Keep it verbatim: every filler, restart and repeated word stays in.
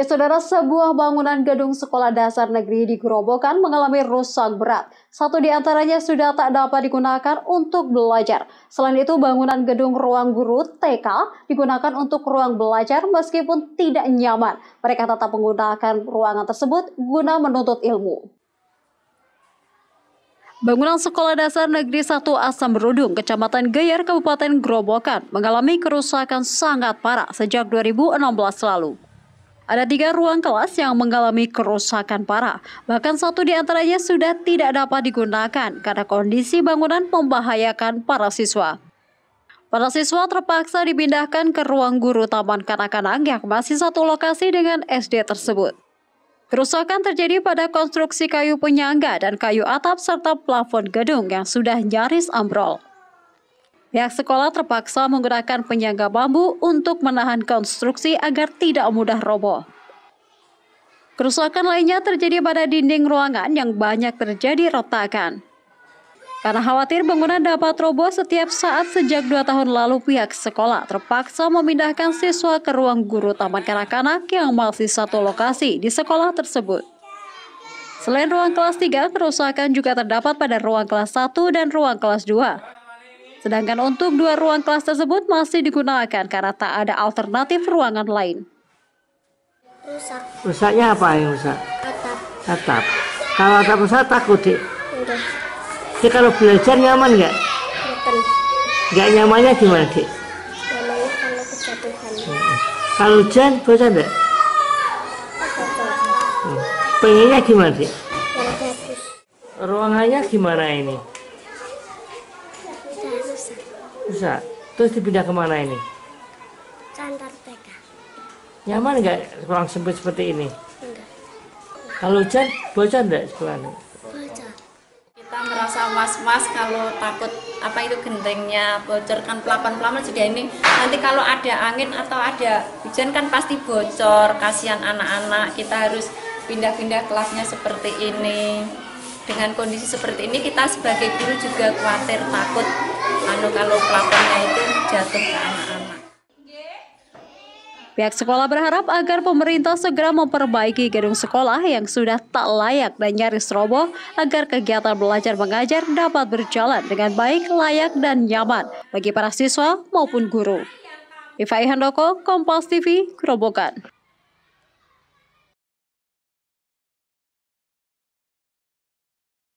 Ya, saudara, sebuah bangunan gedung Sekolah Dasar Negeri di Grobogan mengalami rusak berat. Satu di antaranya sudah tak dapat digunakan untuk belajar. Selain itu, bangunan gedung ruang guru T K digunakan untuk ruang belajar meskipun tidak nyaman. Mereka tetap menggunakan ruangan tersebut guna menuntut ilmu. Bangunan Sekolah Dasar Negeri satu Asemrudung, Kecamatan Geyer, Kabupaten Grobogan, mengalami kerusakan sangat parah sejak dua ribu enam belas lalu. Ada tiga ruang kelas yang mengalami kerusakan parah, bahkan satu di antaranya sudah tidak dapat digunakan karena kondisi bangunan membahayakan para siswa. Para siswa terpaksa dipindahkan ke ruang guru taman kanak-kanak yang masih satu lokasi dengan S D tersebut. Kerusakan terjadi pada konstruksi kayu penyangga dan kayu atap serta plafon gedung yang sudah nyaris ambrol. Pihak sekolah terpaksa menggunakan penyangga bambu untuk menahan konstruksi agar tidak mudah roboh. Kerusakan lainnya terjadi pada dinding ruangan yang banyak terjadi retakan. Karena khawatir bangunan dapat roboh setiap saat, sejak dua tahun lalu pihak sekolah terpaksa memindahkan siswa ke ruang guru taman kanak-kanak yang masih satu lokasi di sekolah tersebut. Selain ruang kelas tiga, kerusakan juga terdapat pada ruang kelas satu dan ruang kelas dua. Sedangkan untuk dua ruang kelas tersebut masih digunakan karena tak ada alternatif ruangan lain. Rusak. Rusaknya apa yang rusak? Atap. Atap. Kalau atap rusak takut, Dik? Udah. Jadi kalau belajar nyaman nggak? Nggak nyamannya gimana, Dik? Nyamannya kalau kejatuhan. Hmm. Kalau hujan, bosan nggak? Hmm. Pengennya gimana, Dik? Ruangannya gimana ini? Rusak. Rusak. Terus dipindah kemana ini? Kantor T K. Nyaman nggak ruang sempit seperti ini? Enggak. Kalau hujan, bosan nggak sekolahnya? Merasa was-was kalau takut apa itu gentengnya bocor, kan pelapan-pelapan sudah ini, nanti kalau ada angin atau ada hujan kan pasti bocor, kasihan anak-anak. Kita harus pindah-pindah kelasnya seperti ini. Dengan kondisi seperti ini kita sebagai guru juga khawatir, takut anu kalau pelapannya itu jatuh ke anak-anak. Pihak sekolah berharap agar pemerintah segera memperbaiki gedung sekolah yang sudah tak layak dan nyaris roboh agar kegiatan belajar mengajar dapat berjalan dengan baik, layak, dan nyaman bagi para siswa maupun guru. Iva Ihandoko, Kompas T V, Grobogan.